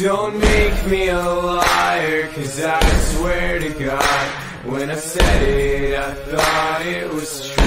Don't make me a liar, cause I swear to God, when I said it, I thought it was true.